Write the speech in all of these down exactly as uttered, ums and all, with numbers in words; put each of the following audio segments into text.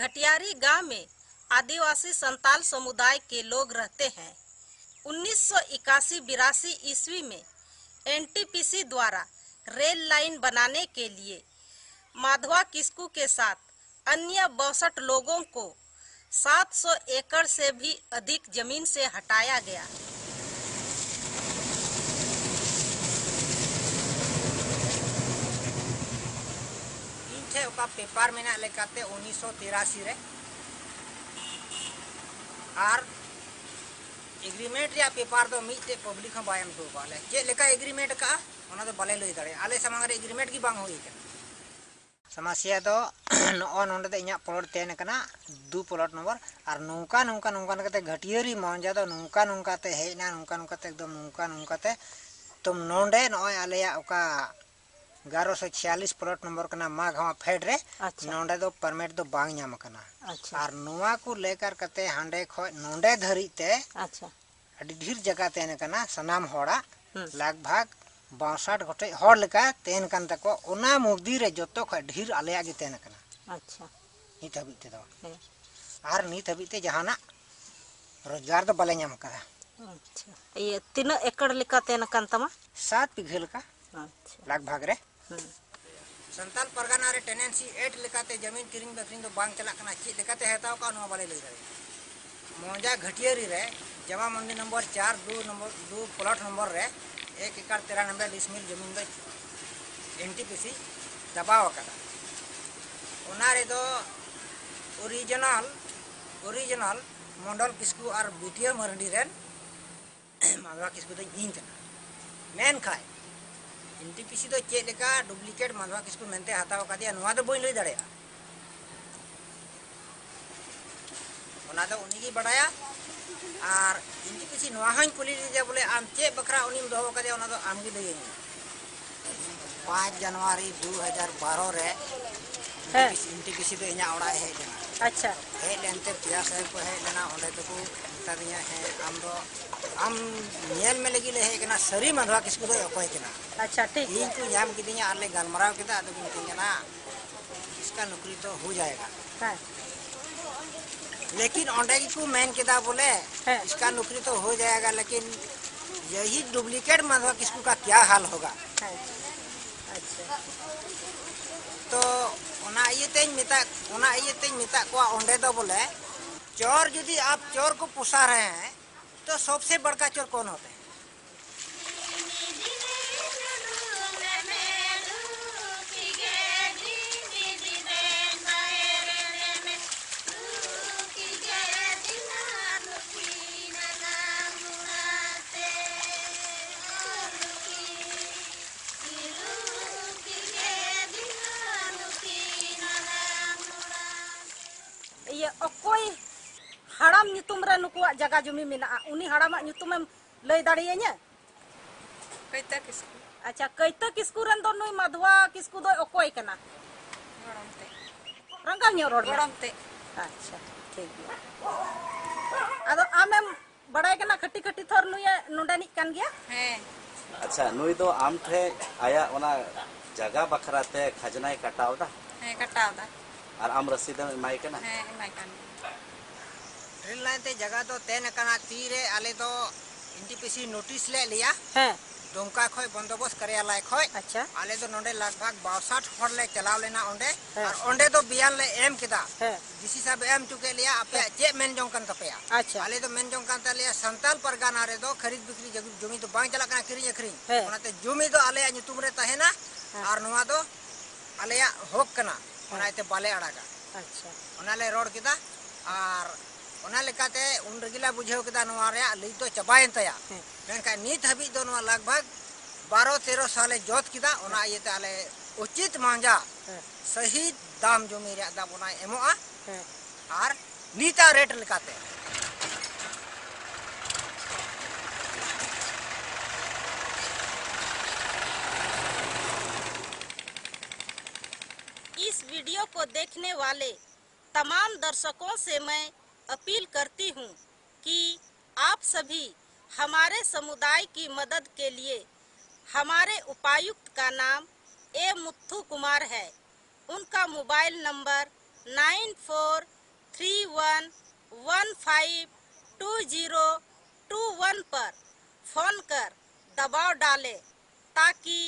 गटियारी गांव में आदिवासी संताल समुदाय के लोग रहते हैं। उन्नीस सौ इक्यासी बिरासी ईस्वी में एन टी पी सी द्वारा रेल लाइन बनाने के लिए माधवा किस्कू के साथ अन्य बासठ लोगों को सात सौ एकड़ से भी अधिक जमीन से हटाया गया। पेपर मेना लेकाते उन्नीस सौ तिरासी रे आर एग्रीमेंट या पेपर दो मिटे पब्लिक हम बायम तो बाले जे लेका एग्रीमेंट का ओना तो बाले लई दाड़े आले समांगरे एग्रीमेंट की बांग होई के समस्या दो नओ नोंडे ते इया प्लॉट तेन कना दू प्लॉट नंबर आर नौका नौका नौका करते घटियारी मांजा दो नौका नौका ते हेना नौका नौका ते एकदम नौका नौका ते तुम नोंडे नय आलेया ओका ग्यारह सौ छियालीस प्लॉट नंबर कना माघ हवा फेड रे नोंडे दो परमिट दो बांग नाम कना आर नोवा को लेकर कते हांडे ख नोंडे धरी ते अच्छा अडी ढेर जगह तेन कना सनाम होड़ा लगभग बासठ गोटे होड़ लेका तेन कन तको ओना मुगदी रे जतो ख ढेर आलेया गे तेन कना अच्छा नित हबी ते दो आर नित हबी ते जहाना रोजगार दो बले नाम करा। अच्छा ये तीन एकड़ लेका तेन कन तमा सात बिघे लेका लगभग रे संताल परगना रे टेनेंसी एट लेकाते जमीन किरिंग बकरिंग दो बांग चला कना ची लेकाते हेताव का नो वाले लई रे मोंजा घटियारी रे जमा मंडी नंबर चार दो नंबर दो प्लॉट नंबर रे एक एकड़ तेरह नंबर डिसमिल जमीन दो एन टी पी सी दबाव करा ओना रे दो ओरिजिनल ओरिजिनल मंडल किस्कू और बीटिया मरंडी रेन माधवा किस्कू दो जीन तना मेन खाय एन टी पी सी तो चेक लेका डुप्लीकेट माधवा किस्कू मेनते हटाव का दिया नवा तो बोई लई दड़े ओना तो उनी की बड़ाया आर एन टी पी सी नवा हन कुली जे बोले आम चेक बखरा उनी दोव का दिया ओना तो आम की दई पाँच जनवरी दो हज़ार बारह रे एन टी पी सी तो इना ओड़ा है अच्छा हे लेनते पिया साहब को है लेना ओले तो को बता दिया है हम दो हम नेल में लगी ले है कि ना सरी माधवा किस्कू दो कोई केना अच्छा ठीक है इनको जाम की दिया आले गलमराव के दा तो बोलते ना इसका नौकरी तो हो जाएगा हां लेकिन ओंडा की को मैन के दा बोले इसका नौकरी तो हो जाएगा लेकिन यही डुप्लीकेट माधवा किस्कू का क्या हाल होगा। अच्छा तो ओना इते मिता ओना इते मिता को ओंडे दो बोले चोर यदि आप चोर को पुसा रहे हैं तो सबसे बड़ा चोर कौन होता है? हड़ाम नितुम रे नुकुआ जगह जमी मेना उनी हड़ामा नितुम में लई दाड़ियाने कैता किस्कू। अच्छा कैता किस्कू रन दोनो माधवा किस्कू दो ओकोय कना रंगते रंगा नि रोड रंगते। अच्छा ठीक है आदो आमे बड़ाय कना खट्टी खट्टी थोर नुया नोंडानी कन गया है। अच्छा नुई दो आम थे आया ओना जगह बखराते खजनाय कटावदा है कटावदा और आम रसीद माई कना है माई कना रेल लाइन ते जगह तो तेन कना तीरे आले तो N T P C notice ले लिया है डोंका खय बंदोबस्त करे लायक होय। अच्छा आले तो नोंडे लगभग बासठ होड़ ले चलाव लेना ओंडे और ओंडे तो बियान ले एम किदा डीसी साहब एम चुके लिया आपे जे मेन जोंकन कपया। अच्छा आले तो मेन जोंकन त लिया संताल परगना रे दो खरीद बिक्री जमीन तो बांग चला कना किरी खरी ओनाते जमीन तो आले अनु तुमरे तहेना और नोवा तो आले होक कना ओनाते बाले अड़ागा। अच्छा ओनाले रोड किदा और ओना लेकाते उन रगिला बुझेव केदा नवा रे लई तो चबायन तया मेनका नीत हबी दो नवा लगभग बारह तेरह साले जोत किदा ओना येते आले उचित मांजा सही दाम जमी रे दा बना एमोआ आर नीता रेट लेकाते इस वीडियो को देखने वाले तमाम दर्शकों से मैं अपील करती हूँ कि आप सभी हमारे समुदाय की मदद के लिए हमारे उपायुक्त का नाम ए मुथू कुमार है, उनका mobile number nine four three one one five two zero two one पर फोन कर दबाव डालें ताकि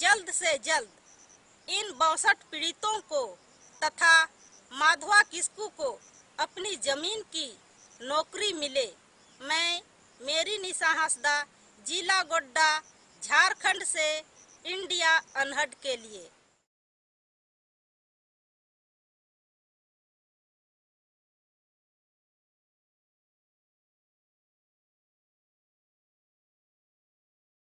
जल्द से जल्द इन बासठ पीड़ितों को तथा माधवा किस्कू को अपनी जमीन की नौकरी मिले। मैं मेरी निशा हासदा, जिला गोड्डा, झारखंड से इंडिया अनहर्ड के लिए।